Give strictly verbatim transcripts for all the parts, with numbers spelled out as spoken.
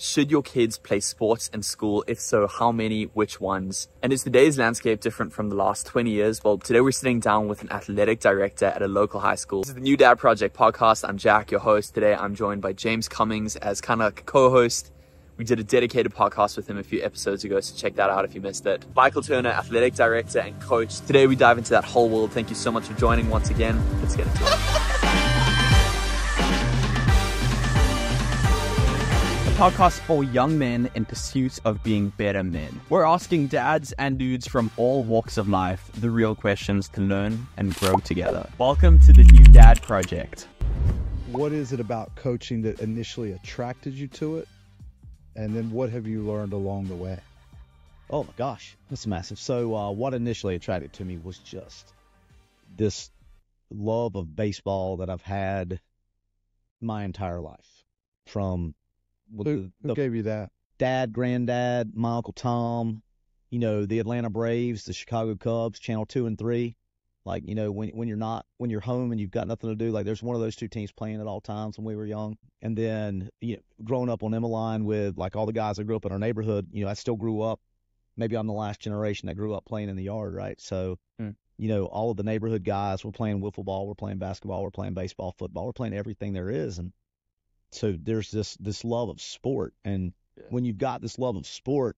Should your kids play sports in school? If so, how many, which ones? And is today's landscape different from the last twenty years? Well, today we're sitting down with an athletic director at a local high school. This is the New Dad Project podcast. I'm Jack, your host. Today I'm joined by James Cummings as kind of like a co-host. We did a dedicated podcast with him a few episodes ago, so check that out if you missed it. Michael Turner, athletic director and coach. Today we dive into that whole world. Thank you so much for joining once again. Let's get into it. Podcast for young men in pursuit of being better men. We're asking dads and dudes from all walks of life the real questions to learn and grow together. Welcome to the New Dad Project. What is it about coaching that initially attracted you to it? And then what have you learned along the way? Oh my gosh, that's massive. So uh, what initially attracted to me was just this love of baseball that I've had my entire life from... Well, who, who the, gave you that? Dad, granddad, my Uncle Tom, you know, the Atlanta Braves, the Chicago Cubs, Channel two and three. Like, you know, when when you're not, when you're home and you've got nothing to do, like there's one of those two teams playing at all times when we were young. And then, you know, growing up on Emma Line with like all the guys that grew up in our neighborhood, you know, I still grew up. Maybe I'm the last generation that grew up playing in the yard, right? So, mm. you know, all of the neighborhood guys were playing wiffle ball, we're playing basketball, we're playing baseball, football, we're playing everything there is. And so there's this this love of sport, and yeah. when you've got this love of sport,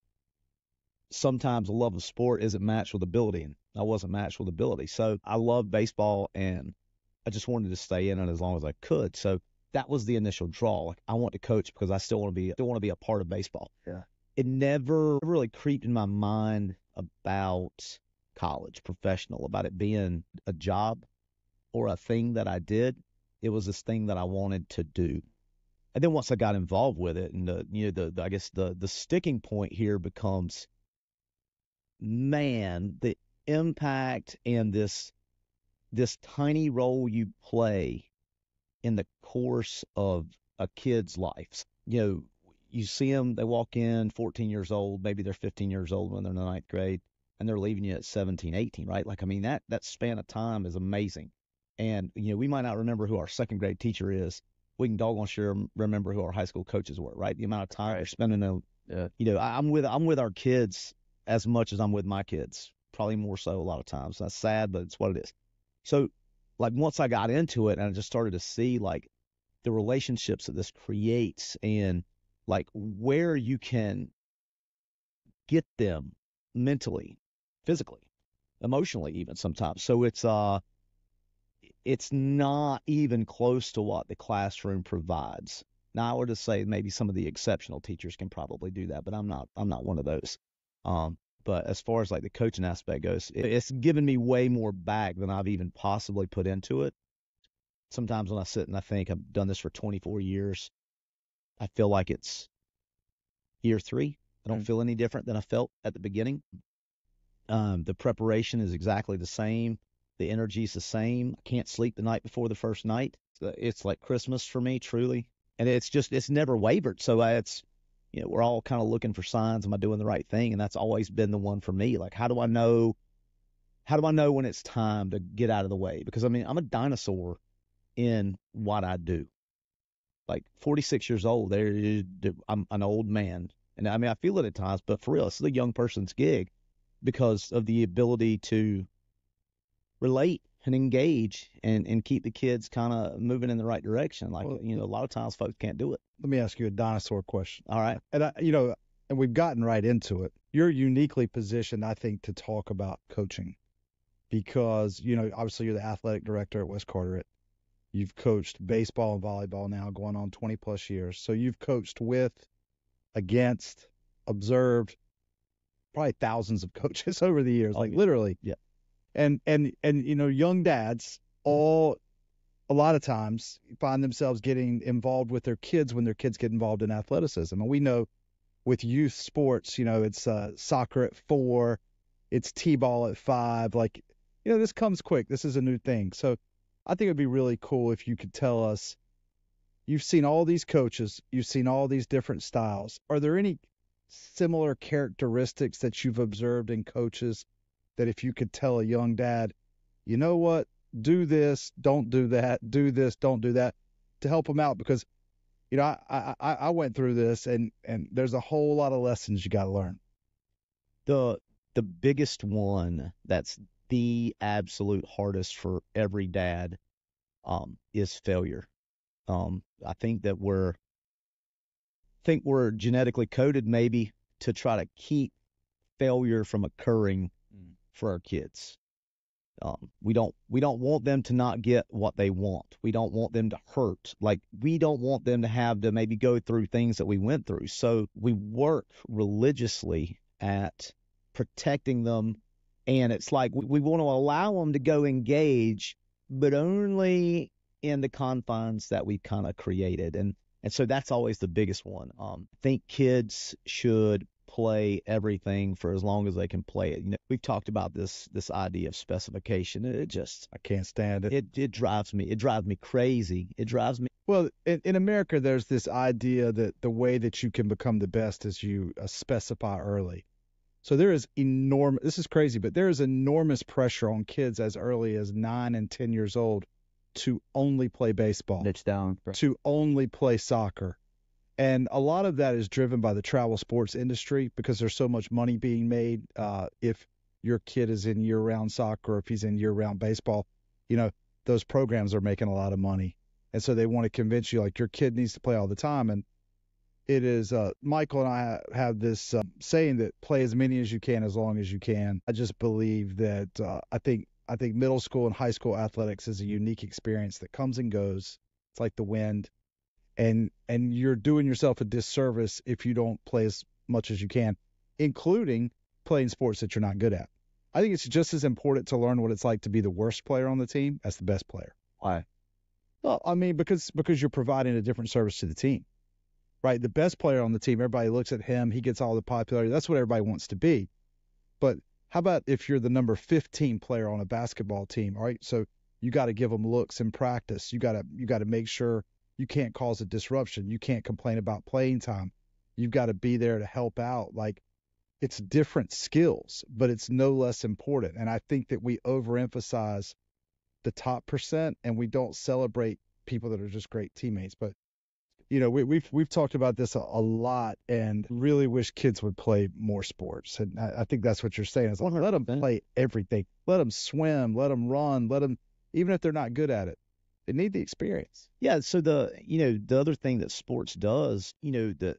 sometimes the love of sport isn't matched with ability, and I wasn't matched with ability. So I love baseball, and I just wanted to stay in it as long as I could. So that was the initial draw. Like, I want to coach because I still want to be still want to be a part of baseball. Yeah, it never really creeped in my mind about college, professional, about it being a job or a thing that I did. It was this thing that I wanted to do. And then once I got involved with it, and the, you know, the, the I guess the the sticking point here becomes, man, the impact and this this tiny role you play in the course of a kid's life. You know, you see them, they walk in fourteen years old, maybe they're fifteen years old when they're in the ninth grade, and they're leaving you at seventeen, eighteen, right? Like, I mean, that that span of time is amazing. And, you know, we might not remember who our second grade teacher is. We can doggone sure remember who our high school coaches were, right? The amount of time they're spending, them, yeah. you know, I'm with I'm with our kids as much as I'm with my kids, probably more so a lot of times. That's sad, but it's what it is. So, like, once I got into it and I just started to see, like, the relationships that this creates and, like, where you can get them mentally, physically, emotionally even sometimes. So it's – uh. It's not even close to what the classroom provides. Now, I would just say maybe some of the exceptional teachers can probably do that, but I'm not I'm not one of those. Um, but as far as like the coaching aspect goes, it, it's given me way more back than I've even possibly put into it. Sometimes when I sit and I think I've done this for twenty-four years, I feel like it's year three. I don't mm-hmm. feel any different than I felt at the beginning. Um, the preparation is exactly the same. The energy's the same. I can't sleep the night before the first night. It's like Christmas for me, truly. And it's just, it's never wavered. So it's, you know, we're all kind of looking for signs. Am I doing the right thing? And that's always been the one for me. Like, how do I know, how do I know when it's time to get out of the way? Because, I mean, I'm a dinosaur in what I do. Like, forty-six years old, there is, I'm an old man. And, I mean, I feel it at times, but for real, it's the young person's gig because of the ability to relate and engage and, and keep the kids kind of moving in the right direction. Like, well, you know, a lot of times folks can't do it. Let me ask you a dinosaur question. All right. And, I, you know, and we've gotten right into it. You're uniquely positioned, I think, to talk about coaching because, you know, obviously you're the athletic director at West Carteret. You've coached baseball and volleyball now going on twenty plus years. So you've coached with, against, observed probably thousands of coaches over the years, oh, like yeah. literally. Yeah. And, and, and, you know, young dads all a lot of times find themselves getting involved with their kids when their kids get involved in athleticism. And we know with youth sports, you know, it's uh, soccer at four, it's t-ball at five. Like, you know, this comes quick. This is a new thing. So I think it'd be really cool if you could tell us, you've seen all these coaches, you've seen all these different styles. Are there any similar characteristics that you've observed in coaches that if you could tell a young dad, you know what, do this, don't do that, do this, don't do that, to help them out? Because you know, I, I, I went through this, and, and there's a whole lot of lessons you got to learn. The, the biggest one that's the absolute hardest for every dad, um, is failure. Um, I think that we're, think we're genetically coded maybe to try to keep failure from occurring for our kids. Um, we don't, we don't want them to not get what they want. We don't want them to hurt. Like, we don't want them to have to maybe go through things that we went through. So we work religiously at protecting them. And it's like, we, we want to allow them to go engage, but only in the confines that we kind of created. And, and so that's always the biggest one. Um, I think kids should play everything for as long as they can play it. You know, we've talked about this this idea of specification. It just, I can't stand it. It it drives me. It drives me crazy. It drives me. Well, in, in America, there's this idea that the way that you can become the best is you uh, specify early. So there is enormous. This is crazy, but there is enormous pressure on kids as early as nine and ten years old to only play baseball. That's down. Bro. To only play soccer. And a lot of that is driven by the travel sports industry, because there's so much money being made. Uh, if your kid is in year-round soccer, if he's in year-round baseball, you know, those programs are making a lot of money. And so they want to convince you, like, your kid needs to play all the time. And it is, uh, Michael and I have this uh, saying that play as many as you can, as long as you can. I just believe that uh, I think I think middle school and high school athletics is a unique experience that comes and goes. It's like the wind. And and you're doing yourself a disservice if you don't play as much as you can, including playing sports that you're not good at. I think it's just as important to learn what it's like to be the worst player on the team as the best player. Why? Well, I mean, because because you're providing a different service to the team, right? The best player on the team, everybody looks at him. He gets all the popularity. That's what everybody wants to be. But how about if you're the number fifteen player on a basketball team, all right? So you got to give them looks in practice. You got to you got to make sure you can't cause a disruption. You can't complain about playing time. You've got to be there to help out. Like, it's different skills, but it's no less important. And I think that we overemphasize the top percent, and we don't celebrate people that are just great teammates. But, you know, we, we've we've talked about this a, a lot, and really wish kids would play more sports. And I, I think that's what you're saying. Is like, let them play everything. Let them swim. Let them run. Let them, even if they're not good at it. They need the experience. Yeah. So the, you know, the other thing that sports does, you know, the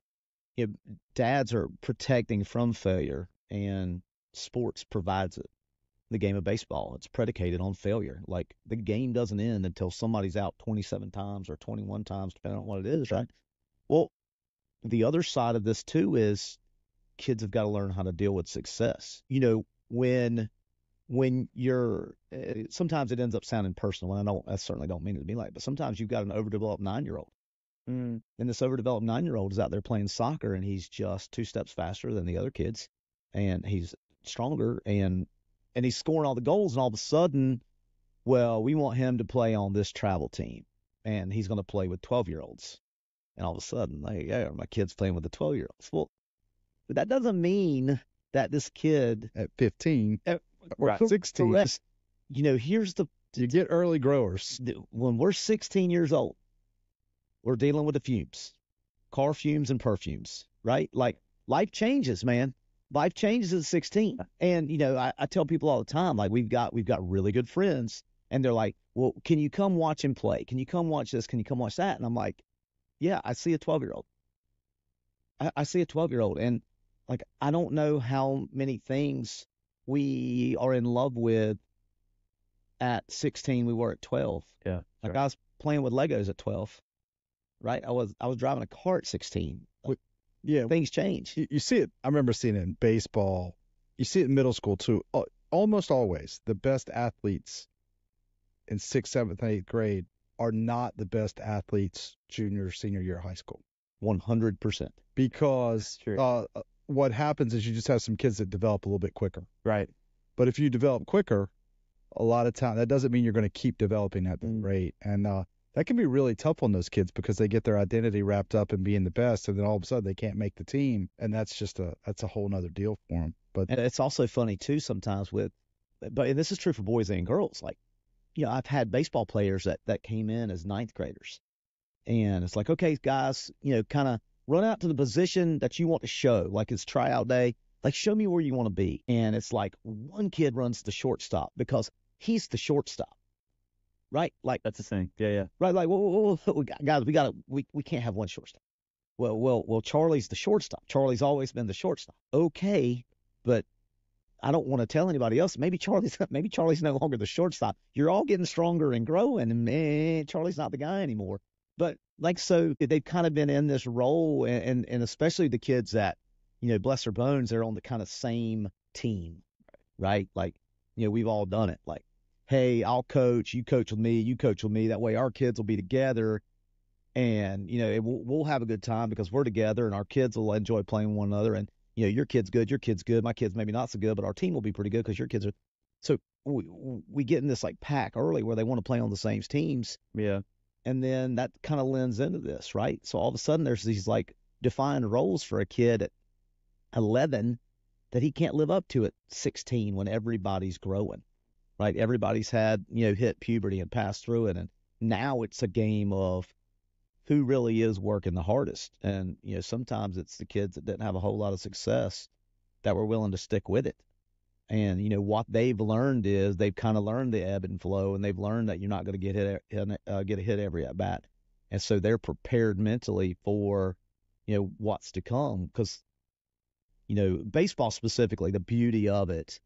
you know, dads are protecting from failure, and sports provides it. The game of baseball, it's predicated on failure. Like, the game doesn't end until somebody's out twenty-seven times or twenty-one times, depending on what it is, right? Well, the other side of this too is kids have got to learn how to deal with success. You know, when When you're, sometimes it ends up sounding personal, and I don't, I certainly don't mean it to be like, but sometimes you've got an overdeveloped nine-year-old, mm. and this overdeveloped nine-year-old is out there playing soccer, and he's just two steps faster than the other kids, and he's stronger, and and he's scoring all the goals, and all of a sudden, well, we want him to play on this travel team, and he's going to play with twelve-year-olds, and all of a sudden, like, yeah, my kid's playing with the twelve-year-olds. Well, but that doesn't mean that this kid at fifteen. At, We're right. sixteen. Correct. You know, here's the... You get early growers. When we're sixteen years old, we're dealing with the fumes. Car fumes and perfumes, right? Like, life changes, man. Life changes at sixteen. And, you know, I, I tell people all the time, like, we've got, we've got really good friends, and they're like, well, can you come watch him play? Can you come watch this? Can you come watch that? And I'm like, yeah, I see a twelve-year-old. I, I see a twelve-year-old. And, like, I don't know how many things... we are in love with at sixteen. We were at twelve. Yeah. Like, right. I was playing with Legos at twelve, right? I was I was driving a car at sixteen. Like, yeah. Things change. You, you see it. I remember seeing it in baseball. You see it in middle school too. Almost always the best athletes in sixth, seventh, and eighth grade are not the best athletes junior, senior year of high school. one hundred percent. Because... uh what happens is you just have some kids that develop a little bit quicker. Right. But if you develop quicker, a lot of time, that doesn't mean you're going to keep developing at that mm. rate. And uh, that can be really tough on those kids, because they get their identity wrapped up in being the best, and then all of a sudden they can't make the team. And that's just a, that's a whole nother deal for them. But and it's also funny too, sometimes with, but and this is true for boys and girls. Like, you know, I've had baseball players that, that came in as ninth graders, And it's like, okay, guys, you know, kind of run out to the position that you want to show. Like, it's tryout day. Like, show me where you want to be. And it's like one kid runs the shortstop because he's the shortstop. Right? Like, that's the thing. Yeah, yeah. Right. Like, whoa, whoa, whoa, guys, we got to, we, we can't have one shortstop. Well, well, well, Charlie's the shortstop. Charlie's always been the shortstop. Okay, but I don't want to tell anybody else. Maybe Charlie's, maybe Charlie's no longer the shortstop. You're all getting stronger and growing, and man, Charlie's not the guy anymore. But like, so they've kind of been in this role, and, and, and especially the kids that, you know, bless their bones, they're on the kind of same team, right? Like, you know, we've all done it. Like, hey, I'll coach, you coach with me, you coach with me. That way our kids will be together, and, you know, it, we'll, we'll have a good time because we're together, and our kids will enjoy playing with one another. And, you know, your kid's good, your kid's good, my kid's maybe not so good, but our team will be pretty good because your kids are. So we, we get in this, like, pack early where they want to play on the same teams. Yeah. And then that kind of lends into this, right? So all of a sudden there's these, like, defined roles for a kid at eleven that he can't live up to at sixteen when everybody's growing, right? Everybody's had, you know, hit puberty and passed through it. And now it's a game of who really is working the hardest. And, you know, sometimes it's the kids that didn't have a whole lot of success that were willing to stick with it. And, you know, what they've learned is they've kind of learned the ebb and flow, and they've learned that you're not going to get hit, uh, get a hit every at bat. And so they're prepared mentally for, you know, what's to come. Because, you know, baseball specifically, the beauty of it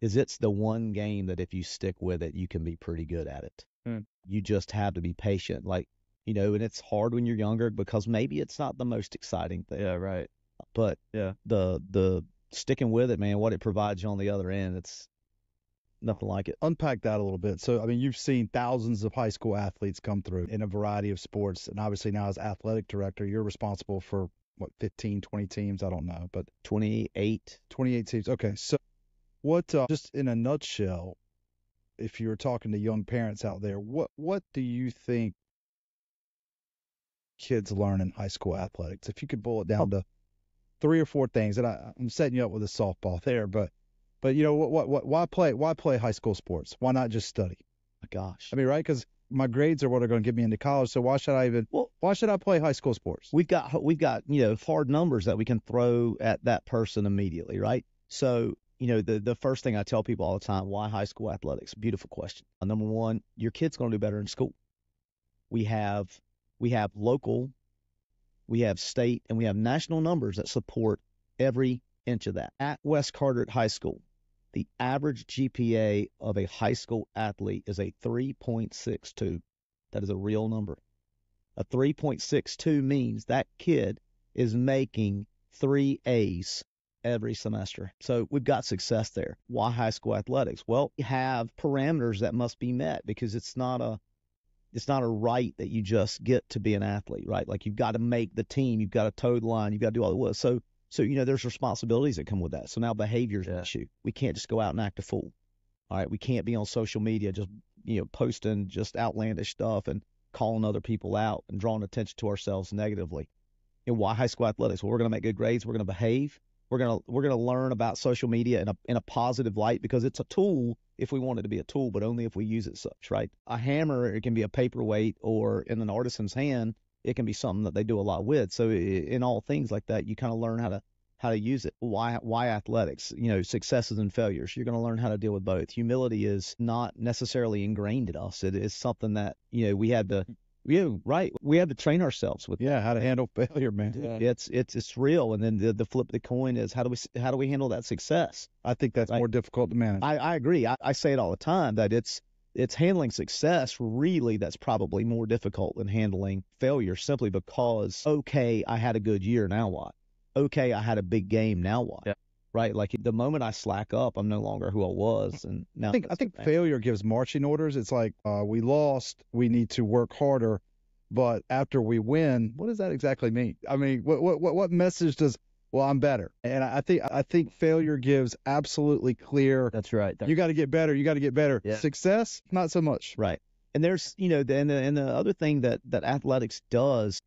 is it's the one game that if you stick with it, you can be pretty good at it. Mm. You just have to be patient. Like, you know, and it's hard when you're younger because maybe it's not the most exciting thing. Yeah, right. But yeah, the the sticking with it, man, what it provides you on the other end, it's nothing like it. Unpack that a little bit. So, I mean, you've seen thousands of high school athletes come through in a variety of sports. And obviously now as athletic director, you're responsible for, what, fifteen, twenty teams? I don't know, but twenty-eight. twenty-eight teams. Okay. So what, uh, just in a nutshell, if you were talking to young parents out there, what what do you think kids learn in high school athletics? If you could boil it down oh. to three or four things, and I, I'm setting you up with a softball there, but but you know what, what what why play why play high school sports? Why not just study? My gosh, I mean, right? Because my grades are what are going to get me into college, so why should I even? Well, why should I play high school sports? We've got we've got you know hard numbers that we can throw at that person immediately, right? So you know the the first thing I tell people all the time: why high school athletics? Beautiful question. Number one, your kid's going to do better in school. We have We have local, we have state, and we have national numbers that support every inch of that. At West Carteret High School, the average G P A of a high school athlete is a three point six two. That is a real number. A three point six two means that kid is making three A's every semester. So we've got success there. Why high school athletics? Well, we have parameters that must be met because it's not a It's not a right that you just get to be an athlete, right? Like, you've got to make the team. You've got to toe the line. You've got to do all the work. So, so you know, there's responsibilities that come with that. So now behavior's an issue. We can't just go out and act a fool, all right? We can't be on social media just, you know, posting just outlandish stuff and calling other people out and drawing attention to ourselves negatively. And why high school athletics? Well, we're going to make good grades. We're going to behave. We're going to we're going to learn about social media in a in a positive light because it's a tool if we want it to be a tool, but only if we use it such, right? A hammer, it can be a paperweight, or in an artisan's hand, it can be something that they do a lot with. So in all things like that, you kind of learn how to how to use it. Why why athletics? You know, successes and failures. You're going to learn how to deal with both. Humility is not necessarily ingrained in us. It is something that, you know, we had to Yeah, right. We have to train ourselves with yeah, that. How to handle failure, man. Yeah. It's it's it's real. And then the, the flip of the coin is how do we how do we handle that success? I think that's right? More difficult to manage. I, I agree. I, I say it all the time that it's it's handling success really that's probably more difficult than handling failure simply because okay, I had a good year, now what? Okay, I had a big game, now what? Yeah. Right? Like the moment I slack up, I'm no longer who I was. And now I think, I think failure gives marching orders. It's like, uh, we lost, we need to work harder. But after we win, what does that exactly mean? I mean, what, what, what message does, well, I'm better. And I think, I think failure gives absolutely clear. That's right. That's you got to get better. You got to get better. Yeah. Success, not so much. Right. And there's, you know, the, and, the, and the other thing that, that athletics does,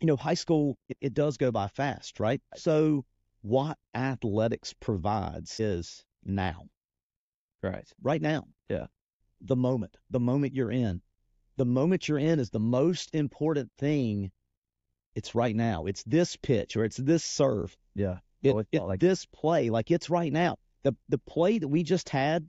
you know, high school, it, it does go by fast, right? So what athletics provides is now. Right. Right now. Yeah. The moment. The moment you're in. the moment you're in is the most important thing. It's right now. It's this pitch or it's this serve. Yeah. It, oh, it, like this play, like it's right now. The the play that we just had,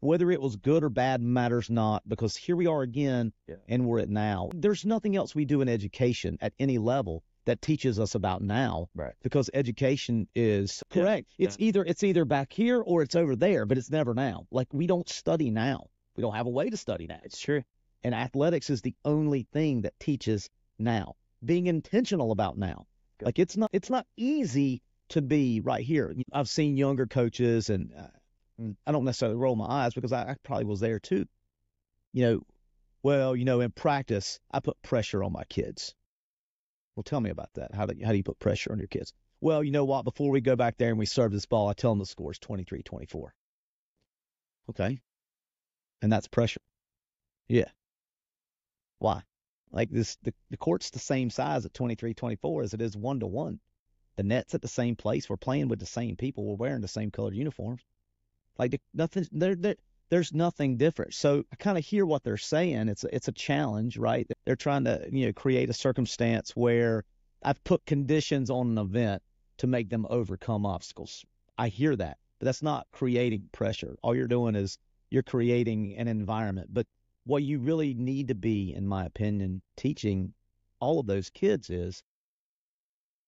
whether it was good or bad matters not, because here we are again, yeah. and we're at now. There's nothing else we do in education at any level that teaches us about now, right? Because education is correct. Yeah. It's yeah. either it's either back here or it's over there, but it's never now. Like we don't study now. We don't have a way to study now. It's true. And athletics is the only thing that teaches now. Being intentional about now. Good. Like it's not it's not easy to be right here. I've seen younger coaches, and uh, I don't necessarily roll my eyes because I, I probably was there too. You know, well, you know, in practice, I put pressure on my kids. Well, tell me about that. How do you, how do you put pressure on your kids? Well, you know what? Before we go back there and we serve this ball, I tell them the score is twenty-three twenty-four. Okay. And that's pressure. Yeah. Why? Like this, the, the court's the same size at twenty-three twenty-four as it is one to one. The net's at the same place. We're playing with the same people. We're wearing the same colored uniforms. Like nothing, there, there, there's nothing different. So I kind of hear what they're saying. It's a, it's a challenge, right? They're trying to, you know, create a circumstance where I've put conditions on an event to make them overcome obstacles. I hear that, but that's not creating pressure. All you're doing is you're creating an environment. But what you really need to be, in my opinion, teaching all of those kids is,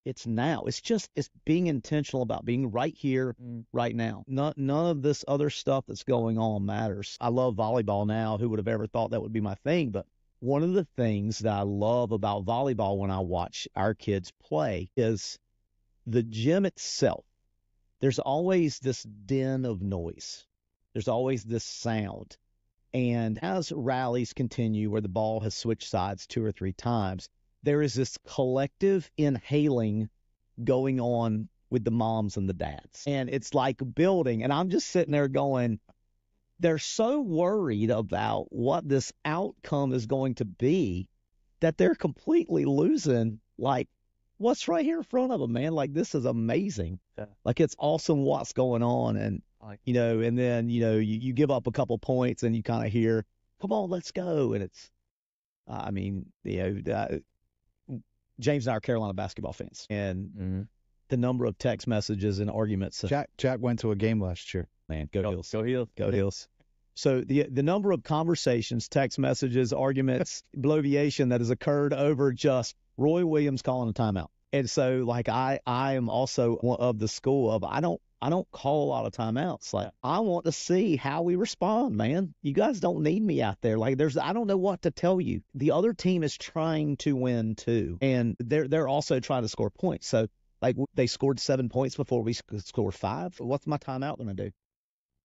it's now. It's just, it's being intentional about being right here, mm. right now. Not, none of this other stuff that's going on matters. I love volleyball now. Who would have ever thought that would be my thing? But one of the things that I love about volleyball when I watch our kids play is the gym itself. There's always this din of noise. There's always this sound. And as rallies continue where the ball has switched sides two or three times, there is this collective inhaling going on with the moms and the dads. And it's like building. And I'm just sitting there going, they're so worried about what this outcome is going to be that they're completely losing, like, what's right here in front of them, man. Like, this is amazing. Yeah. Like, it's awesome what's going on. And, like, you know, and then, you know, you, you give up a couple points and you kind of hear, come on, let's go. And it's, I mean, you know, uh, James and I are Carolina basketball fans, and mm-hmm. the number of text messages and arguments. Jack Jack went to a game last year. Man, go, go Heels. Go Heels. Go Heels. So the the number of conversations, text messages, arguments, bloviation that has occurred over just Roy Williams calling a timeout. And so, like, I, I am also of the school of I don't I don't call a lot of timeouts. Like, I want to see how we respond, man. You guys don't need me out there. Like, there's I don't know what to tell you. The other team is trying to win too, and they're they're also trying to score points. So, like, they scored seven points before we scored five. What's my timeout going to do?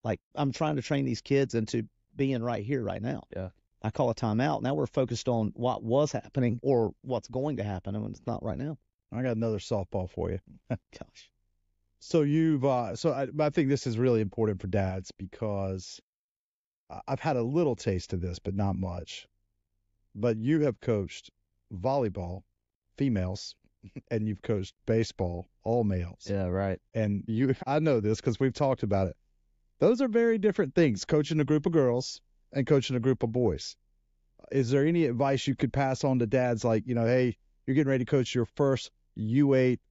Like, I'm trying to train these kids into being right here, right now. Yeah. I call a timeout. Now we're focused on what was happening or what's going to happen, and it's not right now. I got another softball for you. Gosh. So you've, uh, so I, I think this is really important for dads because I've had a little taste of this, but not much. But you have coached volleyball, females, and you've coached baseball, all males. Yeah, right. And you, I know this because we've talked about it. Those are very different things, coaching a group of girls and coaching a group of boys. Is there any advice you could pass on to dads like, you know, hey, you're getting ready to coach your first U eight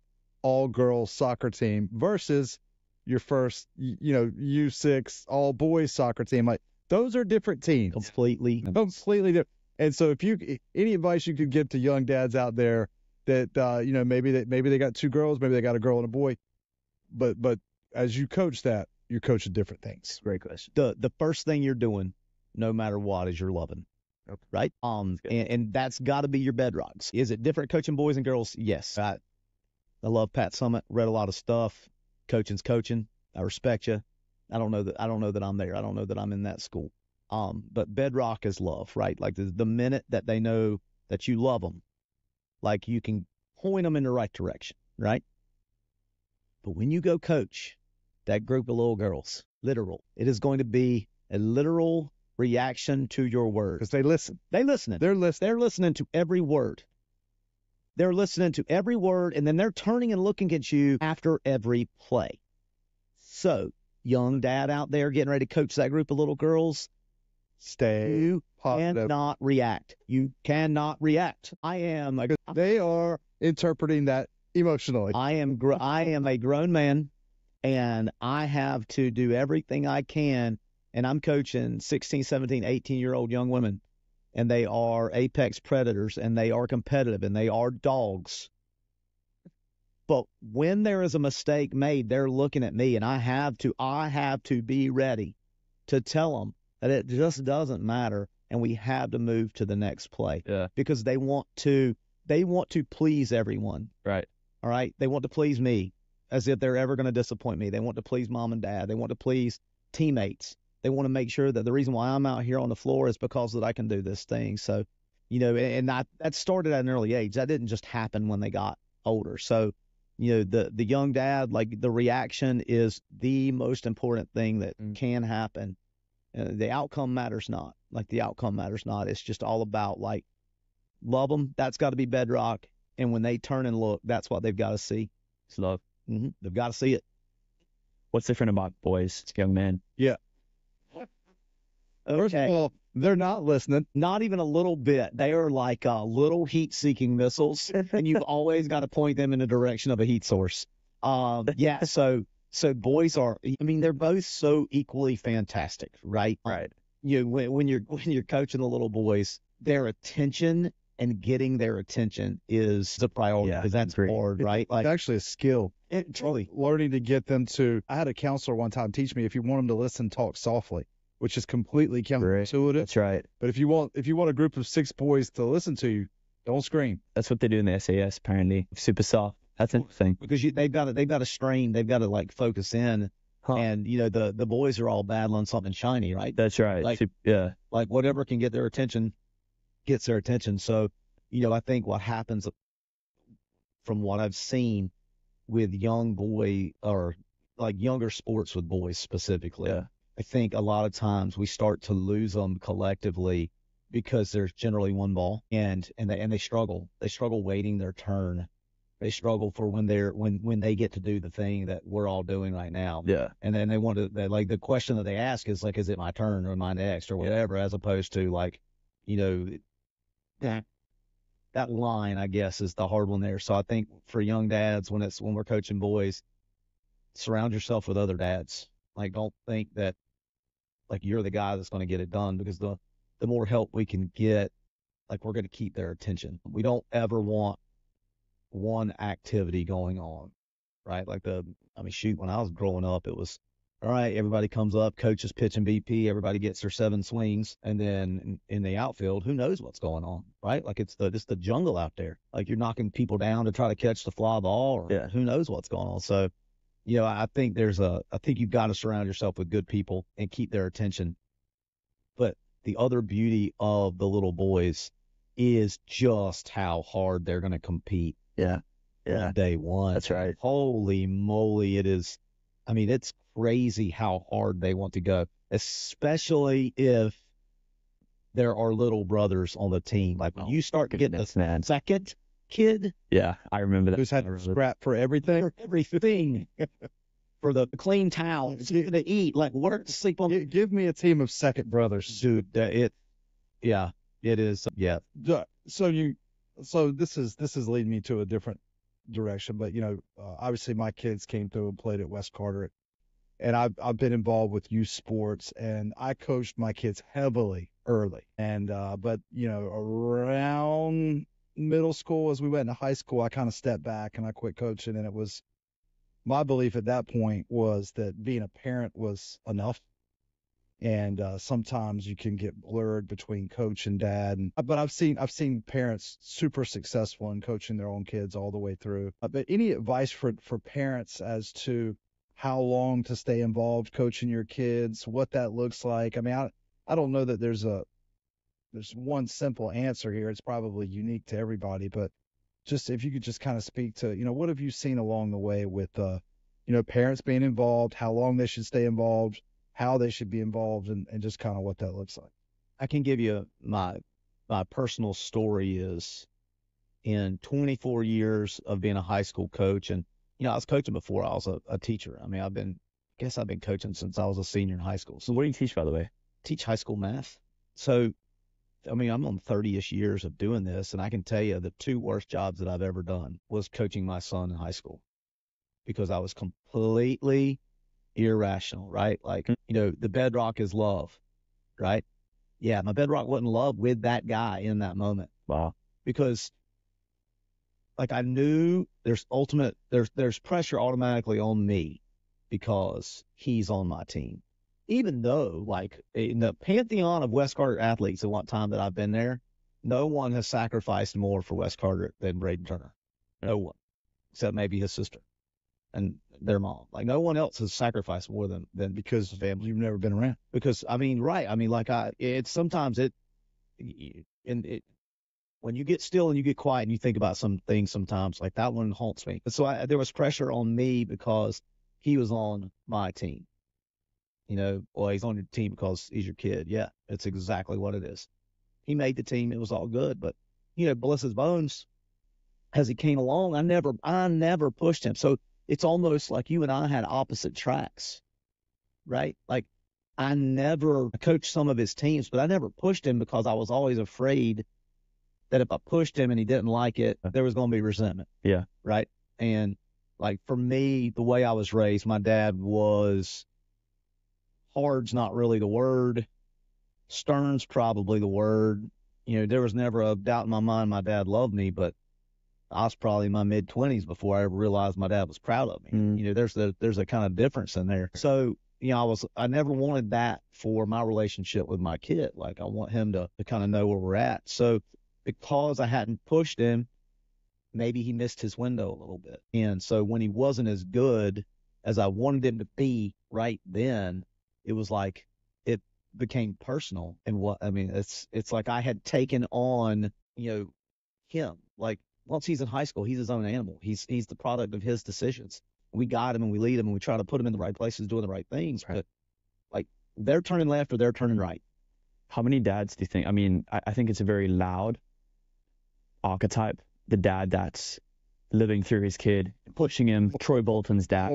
all-girls soccer team versus your first, you know, U six all-boys soccer team. Like, those are different teams. Completely. Completely different. And so if you – any advice you could give to young dads out there that, uh, you know, maybe they, maybe they got two girls, maybe they got a girl and a boy, but but as you coach that, you're coaching different things. Great question. The, the first thing you're doing, no matter what, is you're loving. Okay. Right. Um, and, and that's got to be your bedrocks. Is it different coaching boys and girls? Yes. I, I love Pat Summit. Read a lot of stuff. Coaching's coaching. I respect you. I don't know that. I don't know that I'm there. I don't know that I'm in that school. Um, but bedrock is love, right? Like the, the minute that they know that you love them, like you can point them in the right direction, right? But when you go coach that group of little girls, literal, it is going to be a literal reaction to your word. Because they listen. They listening. They're listening. They're listening to every word. They're listening to every word, and then they're turning and looking at you after every play. So, young dad out there getting ready to coach that group of little girls, stay positive. Cannot react. You cannot react. I am a... They are interpreting that emotionally. I am, gr I am a grown man, and I have to do everything I can, and I'm coaching sixteen, seventeen, eighteen-year-old young women, and they are apex predators, and they are competitive, and they are dogs. But when there is a mistake made, they're looking at me, and I have to, I have to be ready to tell them that it just doesn't matter, and we have to move to the next play. Yeah. Because they want to, they want to please everyone. Right. All right. They want to please me, as if they're ever going to disappoint me. They want to please mom and dad. They want to please teammates. They want to make sure that the reason why I'm out here on the floor is because that I can do this thing. So, you know, and I, that started at an early age. That didn't just happen when they got older. So, you know, the, the young dad, like the reaction is the most important thing that mm. can happen. Uh, the outcome matters not. Like the outcome matters not. It's just all about like, love them. That's got to be bedrock. And when they turn and look, that's what they've got to see. It's love. Mm-hmm. They've got to see it. What's different about boys? It's young men. Yeah. Okay. First of all, they're not listening. Not even a little bit. They are like uh, little heat-seeking missiles, and you've always got to point them in the direction of a heat source. Um, yeah, so so boys are, I mean, they're both so equally fantastic, right? Right. You know, when, when, you're, when you're coaching the little boys, their attention and getting their attention is the priority, because yeah, that's great. hard, right? Like, it's actually a skill. It, truly. Learning to get them to, I had a counselor one time teach me, if you want them to listen, talk softly, which is completely counterintuitive. That's right. But if you want if you want a group of six boys to listen to you, don't scream. That's what they do in the S A S, apparently. Super soft. That's interesting. Because you, they've got to, they've got to strain. They've got to, like, focus in. Huh. And, you know, the, the boys are all battling something shiny, right? That's right. Like, Super, yeah. Like, whatever can get their attention gets their attention. So, you know, I think what happens from what I've seen with young boy or, like, younger sports with boys specifically, yeah. I think a lot of times we start to lose them collectively because there's generally one ball, and and they and they struggle. They struggle waiting their turn. They struggle for when they're when when they get to do the thing that we're all doing right now. Yeah. And then they want to they, like the question that they ask is like, is it my turn or my next or whatever, as opposed to like, you know, that that line I guess is the hard one there. So I think for young dads, when it's when we're coaching boys, surround yourself with other dads. Like, don't think that. Like, you're the guy that's going to get it done, because the, the more help we can get, like, we're going to keep their attention. We don't ever want one activity going on, right? Like, the, I mean, shoot, when I was growing up, it was, all right, everybody comes up, coaches pitching B P, everybody gets their seven swings, and then in, in the outfield, who knows what's going on, right? Like, it's the, it's the jungle out there. Like, you're knocking people down to try to catch the fly ball, or yeah. who knows what's going on. So, you know, I think there's a, I think you've got to surround yourself with good people and keep their attention. But the other beauty of the little boys is just how hard they're going to compete. Yeah. Yeah. On day one. That's right. Holy moly. It is. I mean, it's crazy how hard they want to go, especially if there are little brothers on the team. Like when oh, you start getting the man. second kid. Yeah, I remember that. Who's had to scrap for everything? For everything. For the clean towels, to eat, like work, sleep on. It, give me a team of second brothers. Dude, uh, it, yeah, it is. Yeah. So you, so this is, this is leading me to a different direction, but you know, uh, obviously my kids came through and played at West Carteret, and I've, I've been involved with youth sports, and I coached my kids heavily early. And, uh, but you know, around middle school, as we went into high school, I kind of stepped back and I quit coaching. And it was my belief at that point was that being a parent was enough. And uh, sometimes you can get blurred between coach and dad. And, but I've seen I've seen parents super successful in coaching their own kids all the way through. Uh, but any advice for for parents as to how long to stay involved coaching your kids, what that looks like? I mean, I I don't know that there's a There's one simple answer here. It's probably unique to everybody, but just if you could just kind of speak to, you know, what have you seen along the way with, uh, you know, parents being involved, how long they should stay involved, how they should be involved, and, and just kind of what that looks like. I can give you my, my personal story is in twenty-four years of being a high school coach. And, you know, I was coaching before I was a, a teacher. I mean, I've been, I guess I've been coaching since I was a senior in high school. So what do you teach, by the way? Teach high school math. So I mean, I'm on thirty-ish years of doing this, and I can tell you the two worst jobs that I've ever done was coaching my son in high school, because I was completely irrational, right? Like, you know, the bedrock is love, right? Yeah, my bedrock wasn't love with that guy in that moment. Wow. Because, like, I knew there's ultimate, there's, there's pressure automatically on me because he's on my team. Even though, like, in the pantheon of West Carteret athletes, the one time that I've been there, no one has sacrificed more for West Carteret than Braden Turner. No one, except maybe his sister and their mom. Like, no one else has sacrificed more than, than because of family. You've never been around. Because, I mean, right. I mean, like, I, it's sometimes it, and it, when you get still and you get quiet and you think about some things sometimes, like, that one haunts me. So I, there was pressure on me because he was on my team. You know, well, he's on your team because he's your kid. Yeah, it's exactly what it is. He made the team. It was all good. But, you know, bless his bones, as he came along, I never I never pushed him. So it's almost like you and I had opposite tracks, right? Like, I never coached some of his teams, but I never pushed him because I was always afraid that if I pushed him and he didn't like it, there was going to be resentment. Yeah. Right? And, like, for me, the way I was raised, my dad was... hard's not really the word. Stern's probably the word. You know, there was never a doubt in my mind my dad loved me, but I was probably in my mid-twenties before I ever realized my dad was proud of me. Mm. You know, there's the, there's a kind of difference in there. So, you know, I was I never wanted that for my relationship with my kid. Like, I want him to, to kind of know where we're at. So because I hadn't pushed him, maybe he missed his window a little bit. And so when he wasn't as good as I wanted him to be right then, it was like it became personal. And what I mean, it's it's like I had taken on, you know, him. Like, once he's in high school, he's his own animal. He's he's the product of his decisions. We got him and we lead him and we try to put him in the right places, doing the right things. Right. But, like, they're turning left or they're turning right. How many dads do you think? I mean, I, I think it's a very loud archetype. The dad that's living through his kid, pushing him, Troy Bolton's dad.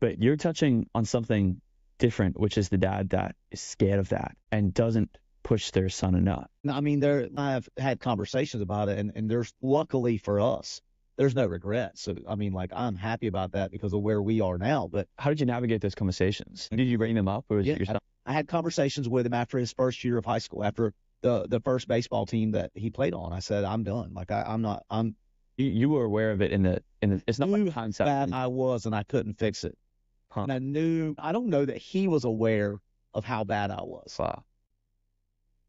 But you're touching on something different, which is the dad that is scared of that and doesn't push their son enough. I mean, there I've had conversations about it, and, and there's, luckily for us, there's no regret. So, I mean, like, I'm happy about that because of where we are now. But how did you navigate those conversations? Did you bring them up, or was yeah, it yourself? I had conversations with him after his first year of high school, after the the first baseball team that he played on. I said, I'm done. Like, I, I'm not. I'm. You, you were aware of it in the in the. It's not like hindsight. Bad I was, and I couldn't fix it. Huh. And I knew, I don't know that he was aware of how bad I was. Wow.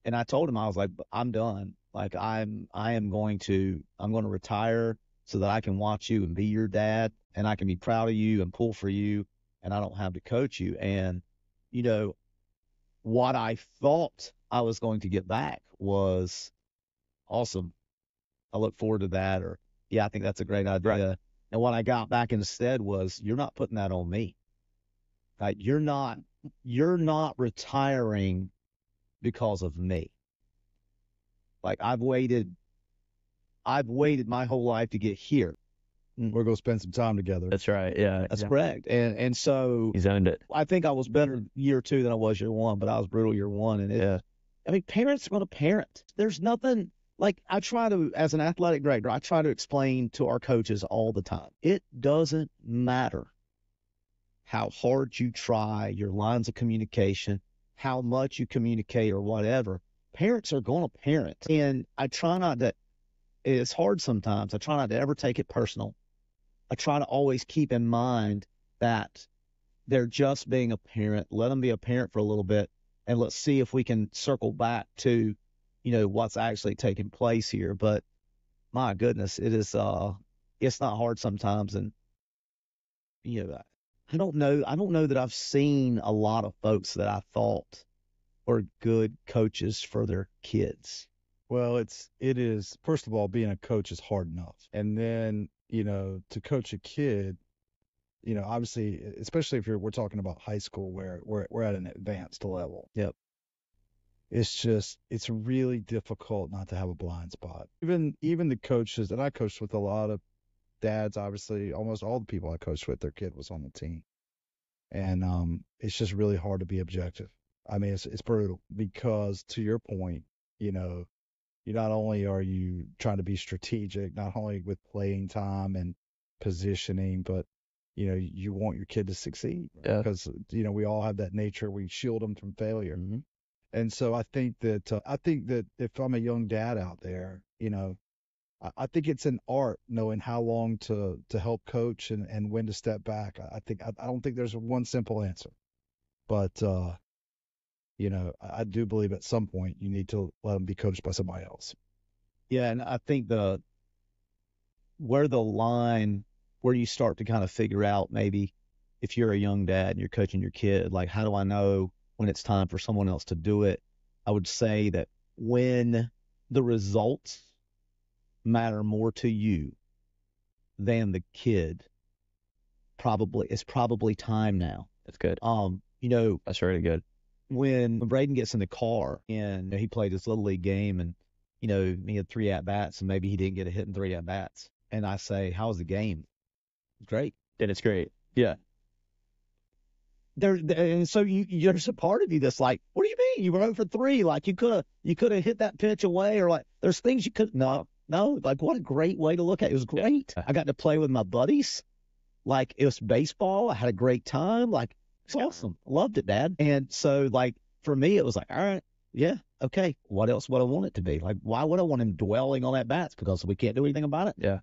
And I told him, I was like, I'm done. Like, I'm, I am going to, I'm going to retire so that I can watch you and be your dad, and I can be proud of you and pull for you, and I don't have to coach you. And, you know, what I thought I was going to get back was awesome. I look forward to that. Or, yeah, I think that's a great idea. Right. And what I got back instead was, you're not putting that on me. Like, you're not, you're not retiring because of me. Like, I've waited, I've waited my whole life to get here. We're going to spend some time together. That's right. Yeah. That's yeah. correct. And, and so. He's owned it. I think I was better year two than I was year one, but I was brutal year one. And it, yeah. I mean, parents are going to parent. There's nothing. Like, I try to, as an athletic director, I try to explain to our coaches all the time, it doesn't matter how hard you try, your lines of communication, how much you communicate or whatever, parents are going to parent. And I try not to, it's hard sometimes, I try not to ever take it personal. I try to always keep in mind that they're just being a parent. Let them be a parent for a little bit, and let's see if we can circle back to, you know, what's actually taking place here. But my goodness, it is, uh, it's not hard sometimes. And, you know, I don't know. I don't know that I've seen a lot of folks that I thought were good coaches for their kids. Well, it's, it is, first of all, being a coach is hard enough. And then, you know, to coach a kid, you know, obviously, especially if you're, we're talking about high school where we're, we're at an advanced level. Yep. It's just, it's really difficult not to have a blind spot. Even, even the coaches, and I coached with a lot of dads, obviously, almost all the people I coached with, their kid was on the team. And um, it's just really hard to be objective. I mean, it's, it's brutal because, to your point, you know, you not only are you trying to be strategic, not only with playing time and positioning, but, you know, you want your kid to succeed, right? Yeah. Because, you know, we all have that nature. We shield them from failure. Mm-hmm. And so I think that, uh, I think that if I'm a young dad out there, you know, I, I think it's an art knowing how long to, to help coach and, and when to step back. I, I think, I, I don't think there's one simple answer, but, uh, you know, I, I do believe at some point you need to let them be coached by somebody else. Yeah. And I think the, where the line, where you start to kind of figure out, maybe if you're a young dad and you're coaching your kid, like, how do I know when it's time for someone else to do it? I would say that when the results matter more to you than the kid, probably it's probably time now. That's good. Um, you know, that's really good. When, when Braden gets in the car and, you know, he played this little league game and, you know, he had three at bats and maybe he didn't get a hit in three at bats. And I say, how was the game? Great. And it's great. Yeah. There, and so you, there's a part of you that's like, what do you mean? You were oh for three. Like, you could have, you could have hit that pitch away, or like, there's things you could, no, no. Like, what a great way to look at it. It was great. I got to play with my buddies. Like, it was baseball. I had a great time. Like, it's awesome. Loved it, Dad. And so, like, for me, it was like, all right, yeah, okay. What else would I want it to be? Like, why would I want him dwelling on at bats? Because we can't do anything about it. Yeah.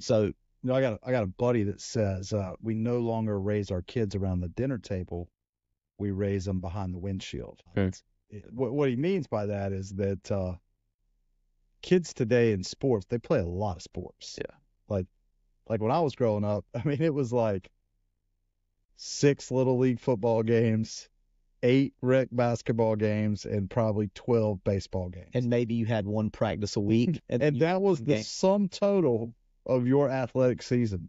So, you know, I got a, I got a buddy that says uh, we no longer raise our kids around the dinner table, we raise them behind the windshield. Okay. It, what, what he means by that is that uh, kids today in sports, they play a lot of sports. Yeah, like like when I was growing up, I mean, it was like six little league football games, eight rec basketball games, and probably twelve baseball games. And maybe you had one practice a week, and, and that was the game. Sum total of your athletic season.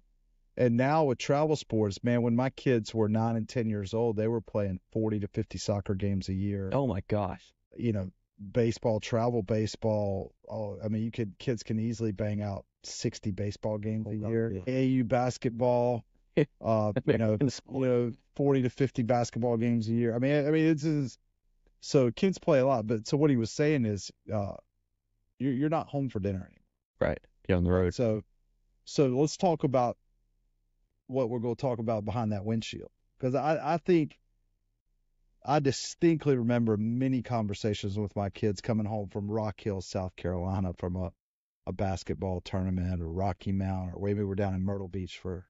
And now with travel sports, man, when my kids were nine and ten years old, they were playing forty to fifty soccer games a year. Oh my gosh. You know, baseball, travel baseball. Oh, I mean, you could, kids can easily bang out sixty baseball games a year. Yeah. A U basketball, uh, you know, you know, forty to fifty basketball games a year. I mean, I mean, it's, it's, so kids play a lot, but so what he was saying is, uh, you're, you're not home for dinner anymore. Right. You're on the road. So, So let's talk about what we're going to talk about behind that windshield. Because I, I think I distinctly remember many conversations with my kids coming home from Rock Hill, South Carolina, from a, a basketball tournament, or Rocky Mount, or maybe we were down in Myrtle Beach for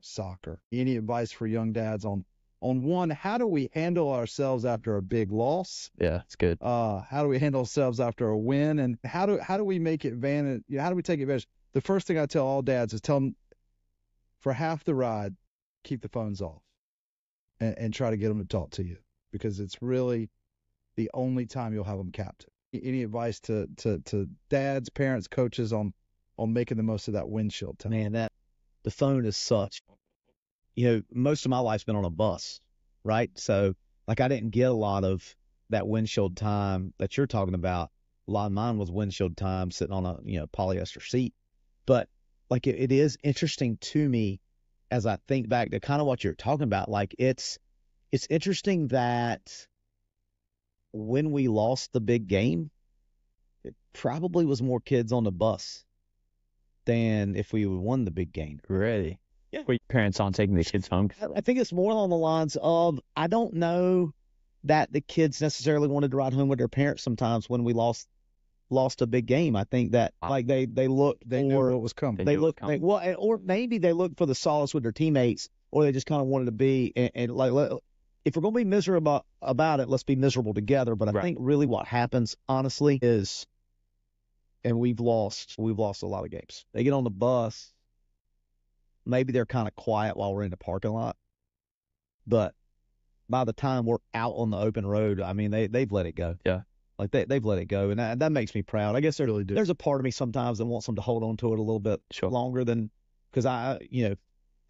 soccer. Any advice for young dads on, on one, how do we handle ourselves after a big loss? Yeah, it's good. Uh, how do we handle ourselves after a win? And how do how do we make advantage? You know, how do we take advantage? The first thing I tell all dads is tell them, for half the ride, keep the phones off and, and try to get them to talk to you, because it's really the only time you'll have them captive. Any advice to, to, to dads, parents, coaches on, on making the most of that windshield time? Man, that the phone is such, you know, most of my life's been on a bus, right? So like, I didn't get a lot of that windshield time that you're talking about. A lot of mine was windshield time sitting on a, you know, polyester seat. But like, it, it is interesting to me as I think back to kind of what you're talking about. Like, it's, it's interesting that when we lost the big game, it probably was more kids on the bus than if we won the big game. Really? Yeah. Were your parents on taking the kids home? I think it's more on the lines of, I don't know that the kids necessarily wanted to ride home with their parents sometimes when we lost lost a big game. I think that, like, they they looked they knew what was coming. They looked like, well, or maybe they looked for the solace with their teammates, or they just kind of wanted to be and, and like, if we're gonna be miserable about it, let's be miserable together. But I right. think really what happens, honestly, is, and we've lost we've lost a lot of games. They get on the bus, maybe they're kind of quiet while we're in the parking lot, but by the time we're out on the open road, I mean, they they've let it go. Yeah. Like, they, they've let it go, and that, that makes me proud. I guess there, really do. There's a part of me sometimes that wants them to hold on to it a little bit sure. longer than – because I, you know,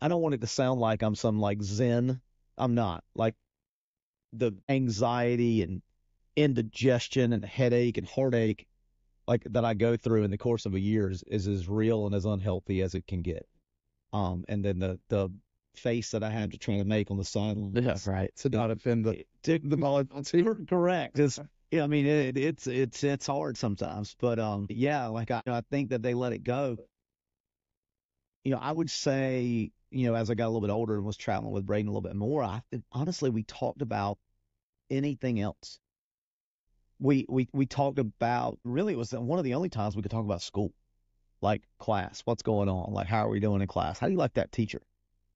I don't want it to sound like I'm some, like, zen. I'm not. Like, the anxiety and indigestion and headache and heartache, like, that I go through in the course of a year is, is as real and as unhealthy as it can get. Um, and then the, the face that I had to try to make on the sideline. Yeah, right. To not offend the, the volleyball team. Correct. It's – Yeah, I mean, it, it's it's it's hard sometimes, but um, yeah, like I, I think that they let it go. You know, I would say, you know, as I got a little bit older and was traveling with Braden a little bit more, I think, honestly, we talked about anything else. We we we talked about, really, it was one of the only times we could talk about school, like class, what's going on, like how are we doing in class, how do you like that teacher,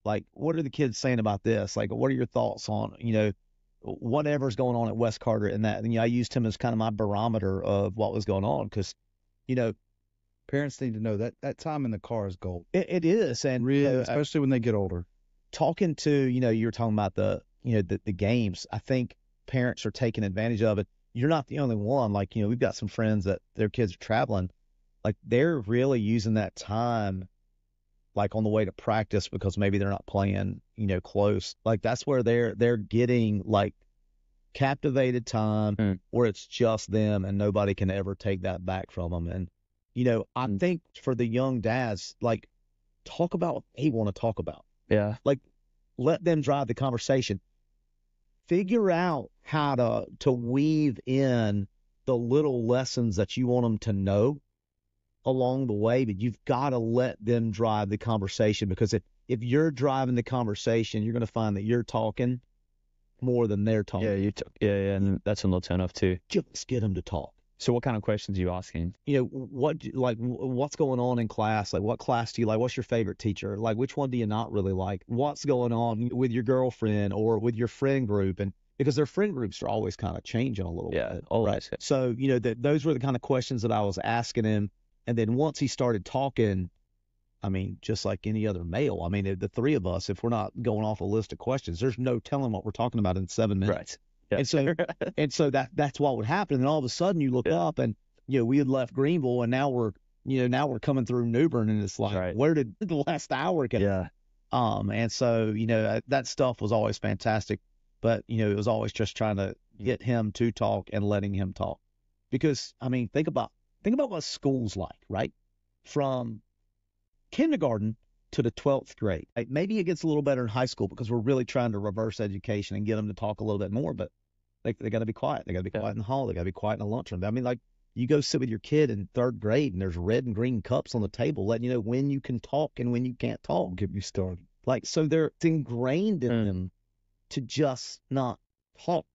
like what are the kids saying about this, like what are your thoughts on, you know, whatever's going on at West Carteret and that. And you know, I used him as kind of my barometer of what was going on, because, you know, parents need to know that that time in the car is gold. It, it is, and really, you know, especially I, when they get older. Talking to, you know, you were talking about the, you know, the, the games. I think parents are taking advantage of it. You're not the only one. Like, you know, we've got some friends that their kids are traveling. Like, they're really using that time, like on the way to practice, because maybe they're not playing, you know, close. Like, that's where they're they're getting like captivated time, mm. where it's just them and nobody can ever take that back from them. And you know, I mm. think for the young dads, like, talk about what they want to talk about. Yeah. Like, let them drive the conversation. Figure out how to to weave in the little lessons that you want them to know along the way, but you've got to let them drive the conversation, because if, if you're driving the conversation, you're going to find that you're talking more than they're talking. Yeah, you t- yeah, yeah, and that's another turn off too. Just get them to talk. So what kind of questions are you asking? You know, what, like, what's going on in class? Like, what class do you like? What's your favorite teacher? Like, which one do you not really like? What's going on with your girlfriend or with your friend group? And because their friend groups are always kind of changing a little yeah, bit. Always. Right? So, you know, that those were the kind of questions that I was asking him. And then once he started talking, I mean, just like any other male, I mean, the three of us, if we're not going off a list of questions, there's no telling what we're talking about in seven minutes. Right. Yep. And so, and so that that's what would happen. And all of a sudden, you look yeah. up, and you know, we had left Greenville, and now we're, you know, now we're coming through New Bern, and it's like, right. where did the last hour go? Yeah. Um. And so, you know, that stuff was always fantastic, but you know, it was always just trying to get him to talk and letting him talk, because I mean, think about think about what school's like, right? From kindergarten to the twelfth grade. Like, maybe it gets a little better in high school because we're really trying to reverse education and get them to talk a little bit more, but they, they got to be quiet. They got to be yeah. quiet in the hall. They got to be quiet in the lunchroom. I mean, like, you go sit with your kid in third grade and there's red and green cups on the table letting you know when you can talk and when you can't talk. Get you started. Like, so they're, it's ingrained in mm. them to just not talk.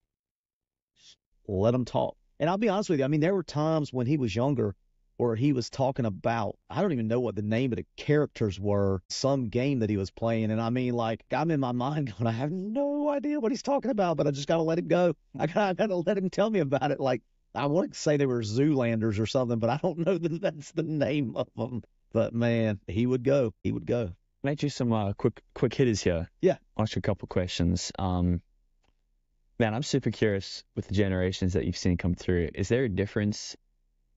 Just let them talk. And I'll be honest with you, I mean, there were times when he was younger where he was talking about, I don't even know what the name of the characters were, some game that he was playing. And I mean, like, I'm in my mind going, I have no idea what he's talking about, but I just got to let him go. I got to let him tell me about it. Like, I wouldn't say they were Zoolanders or something, but I don't know that that's the name of them. But man, he would go. He would go. Make you some uh, quick quick hitters here. Yeah. Ask you a couple of questions. Um, man, I'm super curious with the generations that you've seen come through. Is there a difference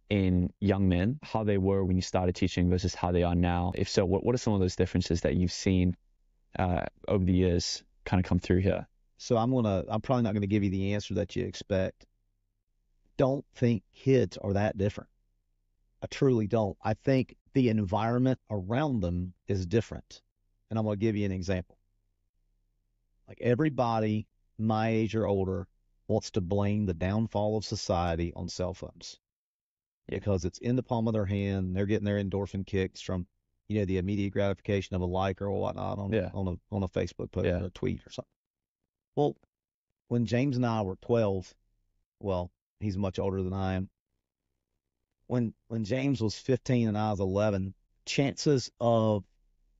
in young men, how they were when you started teaching versus how they are now? If so, what, what are some of those differences that you've seen uh, over the years kind of come through here? So I'm gonna, I'm probably not gonna give you the answer that you expect. Don't think kids are that different. I truly don't. I think the environment around them is different. And I'm gonna give you an example. Like, everybody my age or older wants to blame the downfall of society on cell phones. Because it's in the palm of their hand, they're getting their endorphin kicks from, you know, the immediate gratification of a like or whatnot on yeah. on a on a Facebook post yeah. or a tweet or something. Well, when James and I were twelve, well, he's much older than I am. When when James was fifteen and I was eleven, chances of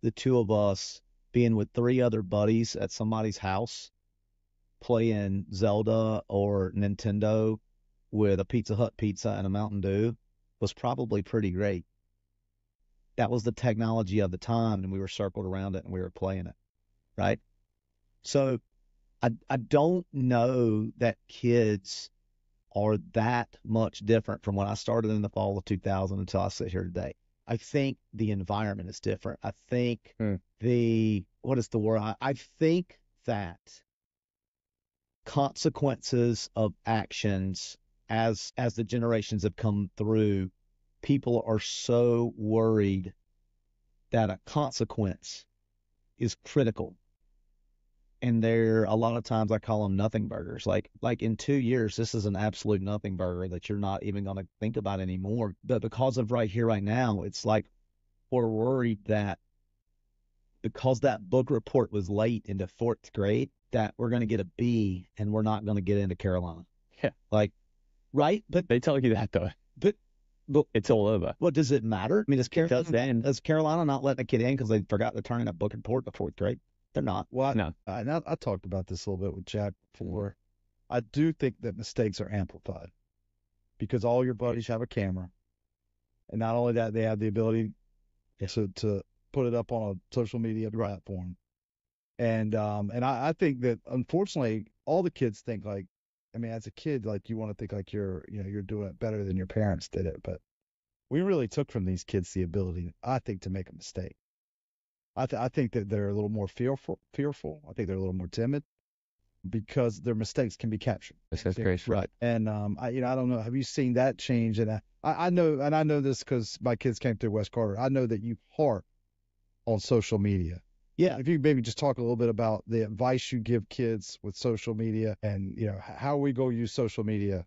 the two of us being with three other buddies at somebody's house playing Zelda or Nintendo with a Pizza Hut pizza and a Mountain Dew was probably pretty great. That was the technology of the time, and we were circled around it and we were playing it, right? So I, I don't know that kids are that much different from when I started in the fall of two thousand until I sit here today. I think the environment is different. I think hmm. the, what is the word? I, I think that consequences of actions, As as the generations have come through, people are so worried that a consequence is critical And they're, a lot of times I call them nothing burgers. Like, like in two years, this is an absolute nothing burger that you're not even going to think about anymore. But because of right here, right now, it's like we're worried that because that book report was late into fourth grade, that we're going to get a B and we're not going to get into Carolina. Yeah. Like, right? But they tell you that, though. But, but it's all over. Well, does it matter? I mean, does Carolina, does, then, does Carolina not let a kid in because they forgot to turn in a book report to fourth grade? They're not. Well, I, no. I, I, I talked about this a little bit with Jack before. I do think that mistakes are amplified because all your buddies have a camera. And not only that, they have the ability yes. to, to put it up on a social media platform. And um, and I, I think that, unfortunately, all the kids think like, I mean, as a kid, like you want to think like you're, you know, you're doing it better than your parents did it. But we really took from these kids the ability, I think, to make a mistake. I, th I think that they're a little more fearful. Fearful. I think they're a little more timid because their mistakes can be captured. That's great, right? And um, I, you know, I don't know. Have you seen that change? And I, I know, and I know this because my kids came through West Carteret. I know that you harp on social media. Yeah. If you maybe just talk a little bit about the advice you give kids with social media, and you know how we go use social media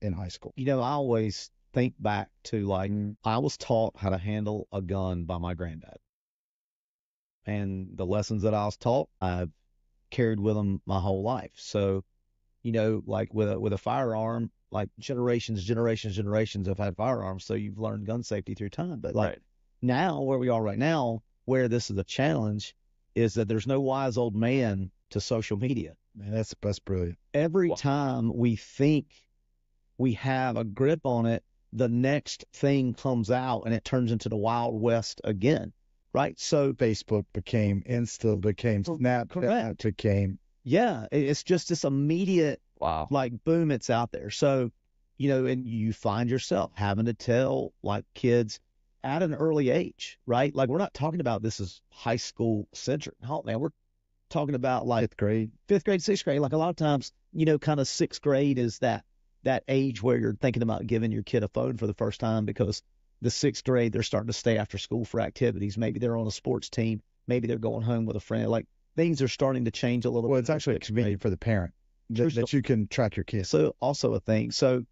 in high school. You know, I always think back to like mm. I was taught how to handle a gun by my granddad. And the lessons that I was taught, I've carried with them my whole life. So, you know, like with a, with a firearm, like generations, generations, generations have had firearms. So you've learned gun safety through time. But like right. now where we are right now, where this is a challenge is that there's no wise old man to social media. Man, that's, that's brilliant. Every wow. time we think we have a grip on it, the next thing comes out and it turns into the Wild West again. Right. So Facebook became Insta, became Snapchat, became. Yeah. It's just this immediate, wow. like, boom, it's out there. So, you know, and you find yourself having to tell, like, kids at an early age, right? Like, we're not talking about this is high school centric. Oh, man, we're talking about, like, fifth grade, fifth grade, sixth grade. Like, a lot of times, you know, kind of sixth grade is that, that age where you're thinking about giving your kid a phone for the first time because the sixth grade, they're starting to stay after school for activities. Maybe they're on a sports team. Maybe they're going home with a friend. Like, things are starting to change a little well, bit. Well, it's actually convenient for the parent that, that you can track your kids. So also a thing. So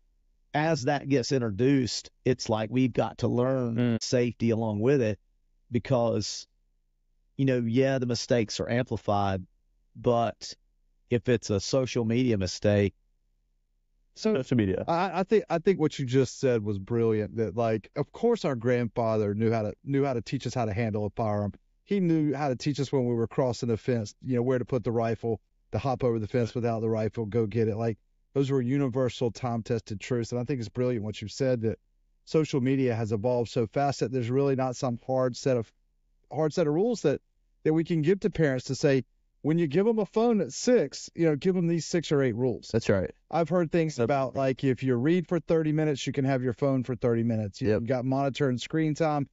as that gets introduced, it's like we've got to learn mm. safety along with it because, you know, yeah, the mistakes are amplified, but if it's a social media mistake, So social media. I, I think I think what you just said was brilliant. That like, of course, our grandfather knew how to knew how to teach us how to handle a firearm. He knew how to teach us when we were crossing the fence, you know, where to put the rifle, to hop over the fence without the rifle, go get it. Like those were universal, time-tested truths. And I think it's brilliant what you said that social media has evolved so fast that there's really not some hard set of hard set of rules that that we can give to parents to say, when you give them a phone at six, you know, give them these six or eight rules. That's right. I've heard things That's about right. like if you read for thirty minutes, you can have your phone for thirty minutes. You, yep. you got monitor and screen time.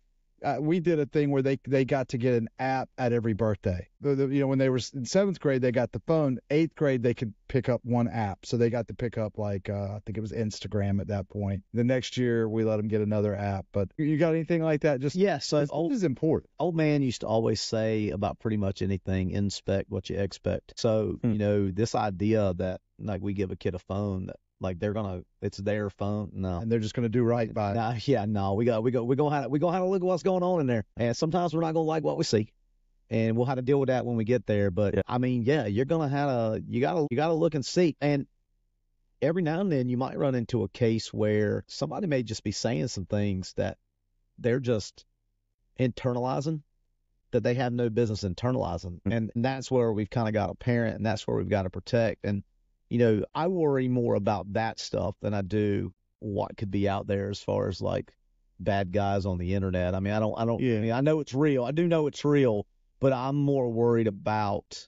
Uh, we did a thing where they, they got to get an app at every birthday. The, the, you know, when they were in seventh grade, they got the phone. Eighth grade, they could pick up one app. So they got to pick up like, uh, I think it was Instagram at that point. The next year, we let them get another app. But you got anything like that? Just yeah, so this, old, this is important. Old man used to always say about pretty much anything, inspect what you expect. So, hmm. you know, this idea that like we give a kid a phone that like they're gonna, it's their phone, no, and they're just gonna do right by it. Nah, yeah, no, we got, we go, we gonna, have, we gonna have to look at what's going on in there, and sometimes we're not gonna like what we see, and we'll have to deal with that when we get there. But yeah. I mean, yeah, you're gonna have to, you gotta, you gotta look and see, and every now and then you might run into a case where somebody may just be saying some things that they're just internalizing that they have no business internalizing, mm-hmm. and that's where we've kind of got to parent, and that's where we've got to protect, and. You know, I worry more about that stuff than I do what could be out there as far as like bad guys on the internet. I mean, I don't, I don't, yeah. I mean, I know it's real. I do know it's real, but I'm more worried about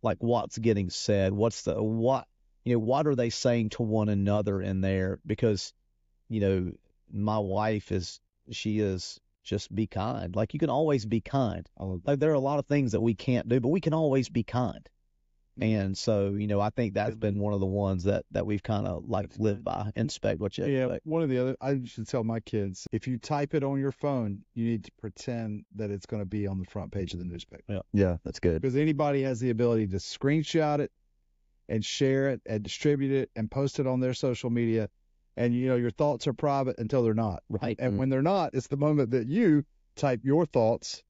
like what's getting said. What's the, what, you know, what are they saying to one another in there? Because, you know, my wife is, she is just be kind. Like you can always be kind. Like there are a lot of things that we can't do, but we can always be kind. And so, you know, I think that's been one of the ones that, that we've kind of like lived by, inspect what you yeah, expect. Yeah, one of the other, I should tell my kids, if you type it on your phone, you need to pretend that it's going to be on the front page of the newspaper. Yeah, yeah, that's good. Because anybody has the ability to screenshot it and share it and distribute it and post it on their social media. And, you know, your thoughts are private until they're not. Right. And mm-hmm. when they're not, it's the moment that you type your thoughts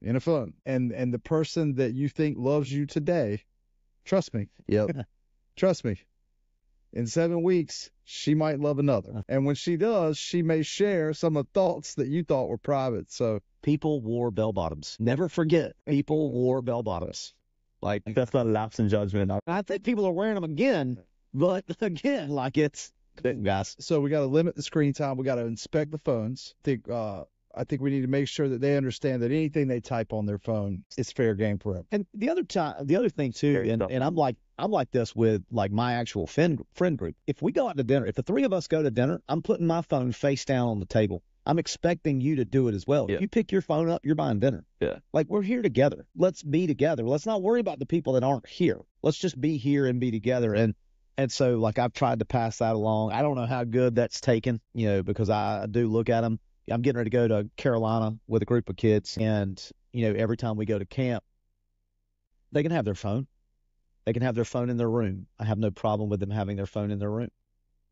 in a phone. And, and the person that you think loves you today, trust me. Yep. Trust me. In seven weeks, she might love another. And when she does, she may share some of the thoughts that you thought were private. So people wore bell bottoms. Never forget, people wore bell bottoms. Like, that's not a lapse in judgment. I think people are wearing them again, but again, like it's guys. So we got to limit the screen time. We got to inspect the phones. I think, uh, I think we need to make sure that they understand that anything they type on their phone is fair game for them. And the other time, the other thing too, and, and I'm like, I'm like this with like my actual friend friend group. If we go out to dinner, if the three of us go to dinner, I'm putting my phone face down on the table. I'm expecting you to do it as well. Yeah. If you pick your phone up, you're buying dinner. Yeah. Like, we're here together. Let's be together. Let's not worry about the people that aren't here. Let's just be here and be together. And And so, like, I've tried to pass that along. I don't know how good that's taken, you know, because I do look at them. I'm getting ready to go to Carolina with a group of kids. And, you know, every time we go to camp, they can have their phone. They can have their phone in their room. I have no problem with them having their phone in their room.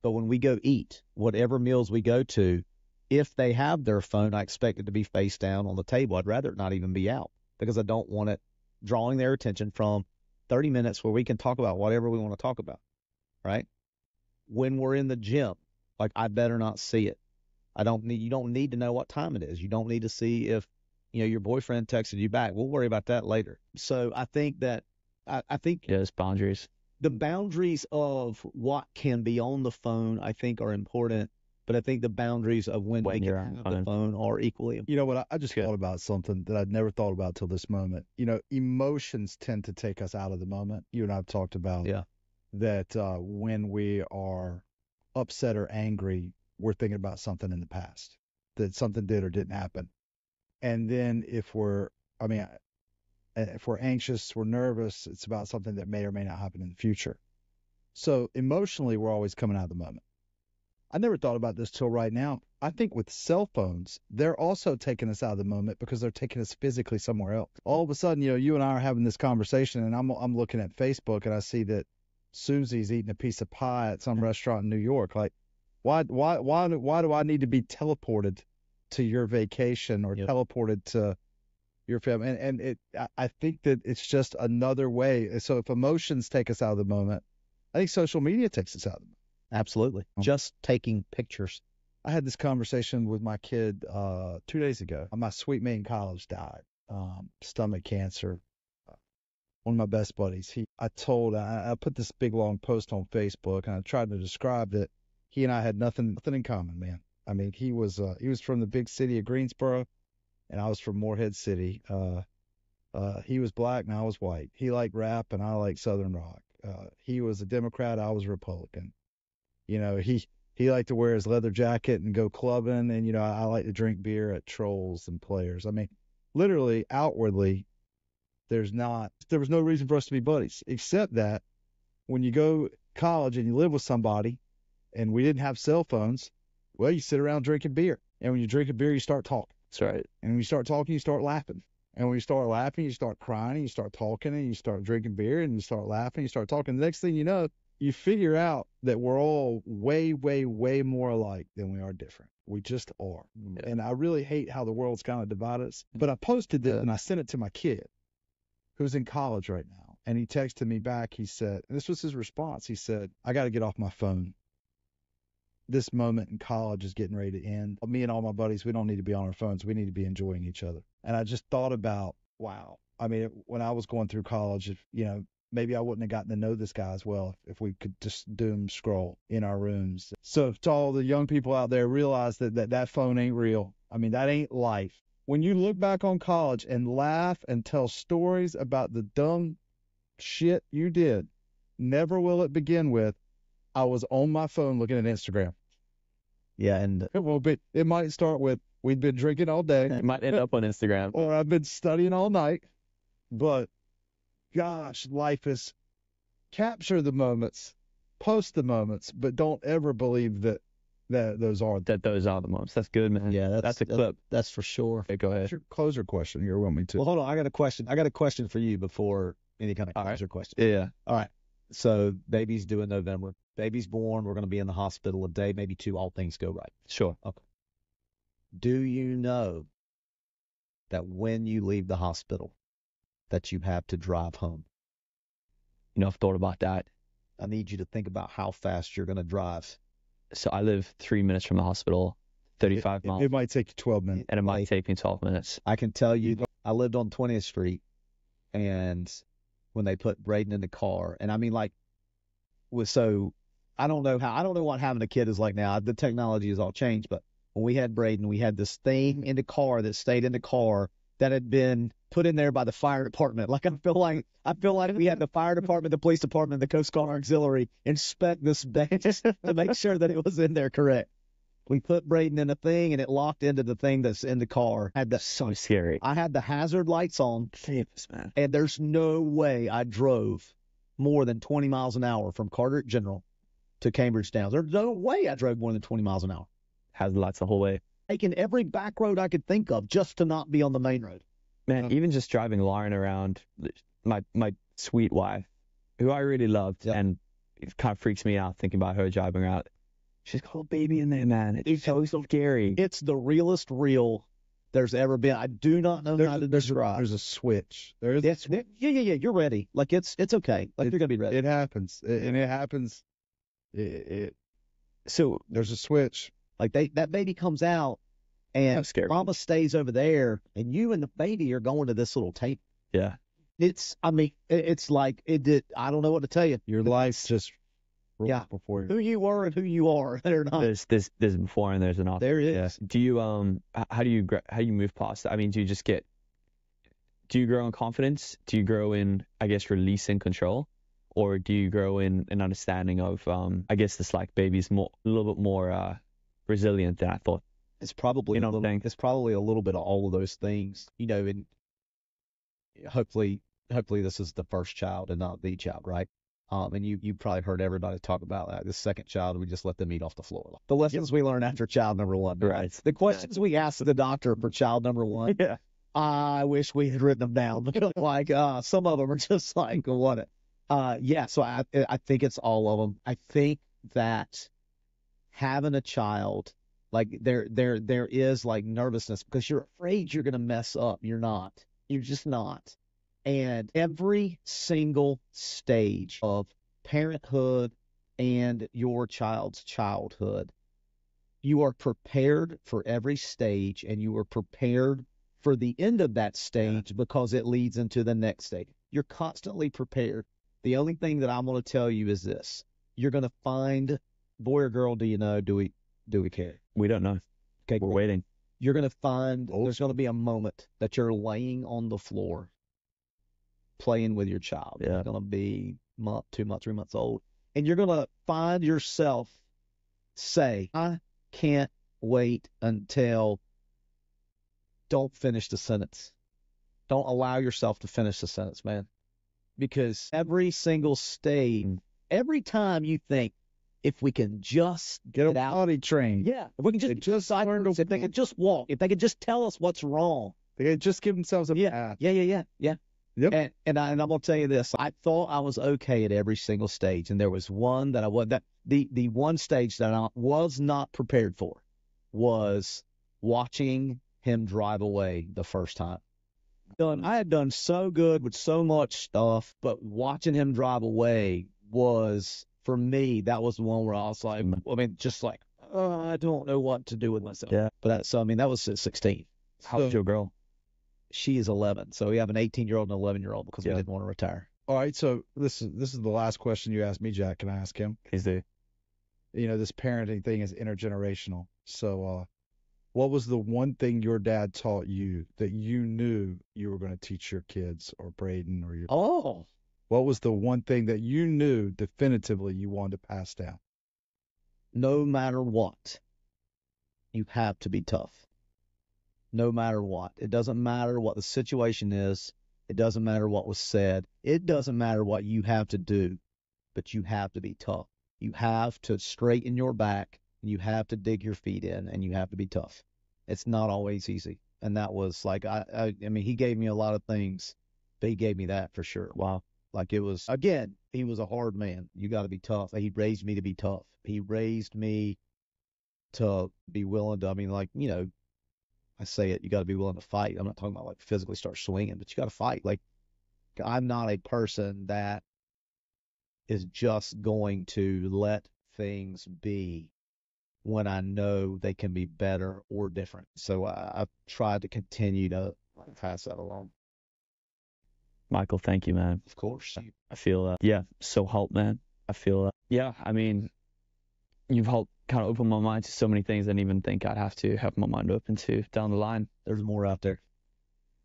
But when we go eat, whatever meals we go to, if they have their phone, I expect it to be face down on the table. I'd rather it not even be out because I don't want it drawing their attention from thirty minutes where we can talk about whatever we want to talk about. Right? When we're in the gym, like, I better not see it. I don't need, you don't need to know what time it is. You don't need to see if, you know, your boyfriend texted you back. We'll worry about that later. So I think that, I, I think. Yes, boundaries. The boundaries of what can be on the phone, I think, are important. But I think the boundaries of when, when they can have the phone are equally important. You know what? I, I just yeah. thought about something that I'd never thought about till this moment. You know, emotions tend to take us out of the moment. You and I have talked about. Yeah. that uh, when we are upset or angry, we're thinking about something in the past, that something did or didn't happen. And then if we're, I mean, if we're anxious, we're nervous, it's about something that may or may not happen in the future. So emotionally, we're always coming out of the moment. I never thought about this till right now. I think with cell phones, they're also taking us out of the moment because they're taking us physically somewhere else. All of a sudden, you know, you and I are having this conversation and I'm, I'm looking at Facebook and I see that Susie's eating a piece of pie at some restaurant in New York. Like, why, why, why, why do I need to be teleported to your vacation or yep. teleported to your family? And, and it, I think that it's just another way. So if emotions take us out of the moment, I think social media takes us out of the moment. Absolutely. Oh. Just taking pictures. I had this conversation with my kid uh, two days ago. My sweet mate in college died, um, stomach cancer. One of my best buddies, he, I told, I, I put this big long post on Facebook and I tried to describe that he and I had nothing, nothing in common, man. I mean, he was, uh, he was from the big city of Greensboro and I was from Moorhead City. Uh, uh, he was black and I was white. He liked rap and I liked Southern rock. Uh, he was a Democrat. I was a Republican. You know, he, he liked to wear his leather jacket and go clubbing. And, you know, I, I like to drink beer at Trolls and Players. I mean, literally outwardly, There's not, there was no reason for us to be buddies, except that when you go to college and you live with somebody and we didn't have cell phones, well, you sit around drinking beer. And when you drink a beer, you start talking. That's right. And when you start talking, you start laughing. And when you start laughing, you start crying, and you start talking, and you start drinking beer, and you start laughing, you start talking. The next thing you know, you figure out that we're all way, way, way more alike than we are different. We just are. Yeah. And I really hate how the world's kind of divided us. But I posted this, yeah. and I sent it to my kid, who's in college right now. And he texted me back. He said, and this was his response. He said, I got to get off my phone. This moment in college is getting ready to end. Me and all my buddies, we don't need to be on our phones. We need to be enjoying each other. And I just thought about, wow. I mean, when I was going through college, if, you know, maybe I wouldn't have gotten to know this guy as well if we could just doom scroll in our rooms. So to all the young people out there, realize that that, that phone ain't real. I mean, that ain't life. When you look back on college and laugh and tell stories about the dumb shit you did, never will it begin with, I was on my phone looking at Instagram. Yeah, and it will be, it might start with, we'd been drinking all day. It might end up on Instagram. Or I've been studying all night. But gosh, life is, capture the moments, post the moments, but don't ever believe that, that those are that those are the moments. That's good, man. Yeah, that's, that's a clip. That, that's for sure. Yeah, go ahead. That's your closer question. You're with me too. Well, hold on. I got a question. I got a question for you before any kind of All closer right. question. Yeah. All right. So baby's due in November. Baby's born. We're going to be in the hospital a day, maybe two. All things go right. Sure. Okay. Do you know that when you leave the hospital, that you have to drive home? You know, I've thought about that. I need you to think about how fast you're going to drive. So I live three minutes from the hospital, thirty-five it, miles. It might take you twelve minutes. And it might take me twelve minutes. I can tell you, I lived on twentieth street, and when they put Braden in the car, and I mean, like, was so, I don't know how, I don't know what having a kid is like now. The technology has all changed, but when we had Braden, we had this thing in the car that stayed in the car that had been put in there by the fire department. Like, I feel like, I feel like we had the fire department, the police department, the Coast Guard Auxiliary inspect this bench to make sure that it was in there correct. We put Braden in a thing, and it locked into the thing that's in the car. I had the, so scary. I had the hazard lights on. Jeez, man. And there's no way I drove more than twenty miles an hour from Carter General to Cambridge Downs. There's no way I drove more than twenty miles an hour. Hazard lights the whole way. Taking every back road I could think of just to not be on the main road. Man, even just driving Lauren around, my my sweet wife, who I really loved, yep. and it kind of freaks me out thinking about her driving around. She's got a little baby in there, man. It's, it's so scary. It's the realest real there's ever been. I do not know there's how to a, there's describe. A, there's a switch. There is. It's, there, yeah, yeah, yeah. You're ready. Like, it's it's okay. Like, it, you're gonna be ready. It happens, it, and it happens. It, it. So there's a switch. Like, they that baby comes out, and Mama stays over there, and you and the baby are going to this little table. Yeah. It's, I mean, it's like, it did, I don't know what to tell you. Your life's just, yeah, before you. Who you were and who you are. They're not. There's this, there's before and there's an after. There is. Yeah. Do you, um, how do you, how do you move past that? I mean, do you just get, do you grow in confidence? Do you grow in, I guess, release and control? Or do you grow in an understanding of, um, I guess this, like, baby's more, a little bit more, uh, resilient than I thought? It's probably, you know, a little, it's probably a little bit of all of those things, you know, and hopefully, hopefully this is the first child and not the child, right? Um, and you, you probably heard everybody talk about that. The second child, we just let them eat off the floor. The lessons yep. we learned after child number one, right? right. The questions we asked the doctor for child number one, yeah. I wish we had written them down. Like, uh, some of them are just like, what it, uh, yeah. So I, I think it's all of them. I think that having a child, like, there, there, there is, like, nervousness because you're afraid you're going to mess up. You're not. You're just not. And every single stage of parenthood and your child's childhood, you are prepared for every stage, and you are prepared for the end of that stage yeah. because it leads into the next stage. You're constantly prepared. The only thing that I'm going to tell you is this. You're going to find, boy or girl, do you know, do we, do we care? We don't know. Okay, we're waiting. You're going to find oh. there's going to be a moment that you're laying on the floor playing with your child. Yeah. It's going to be month, two months, three months old. And you're going to find yourself say, I can't wait until, don't finish the sentence. Don't allow yourself to finish the sentence, man. Because every single stage, mm. every time you think, if we can just get, get a body train. Yeah. If we can just, just learn to, if they could just walk, if they could just tell us what's wrong. They could just give themselves a yeah. path. Yeah, yeah, yeah, yeah. Yep. And, and, I, and I'm going to tell you this. I thought I was okay at every single stage. And there was one that I was, that the, the one stage that I was not prepared for was watching him drive away the first time. Done. I had done so good with so much stuff, but watching him drive away was, for me, that was the one where I was like, I mean, just like, oh, I don't know what to do with myself. Yeah. But that, so, I mean, that was at sixteen. How old is your girl? She is eleven. So we have an eighteen-year-old and an eleven-year-old because yeah. we didn't want to retire. All right. So this is this is the last question you asked me, Jack. Can I ask him? Please do. You know, this parenting thing is intergenerational. So uh, what was the one thing your dad taught you that you knew you were going to teach your kids or Braden or your Oh. What was the one thing that you knew definitively you wanted to pass down? No matter what, you have to be tough. No matter what. It doesn't matter what the situation is. It doesn't matter what was said. It doesn't matter what you have to do, but you have to be tough. You have to straighten your back, and you have to dig your feet in, and you have to be tough. It's not always easy. And that was like, I, I, I mean, he gave me a lot of things, but he gave me that for sure. Wow. Like it was, again, he was a hard man. You got to be tough. He raised me to be tough. He raised me to be willing to, I mean, like, you know, I say it, you got to be willing to fight. I'm not talking about like physically start swinging, but you got to fight. Like, I'm not a person that is just going to let things be when I know they can be better or different. So I, I've tried to continue to pass that along. Michael, thank you, man. Of course. I feel, uh, yeah, so helped, man. I feel, uh, yeah, I mean, you've helped kind of open my mind to so many things I didn't even think I'd have to have my mind open to down the line. There's more out there.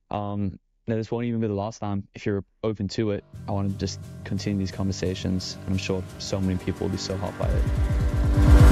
Um, now this won't even be the last time. If you're open to it, I want to just continue these conversations. I'm sure so many people will be so helped by it.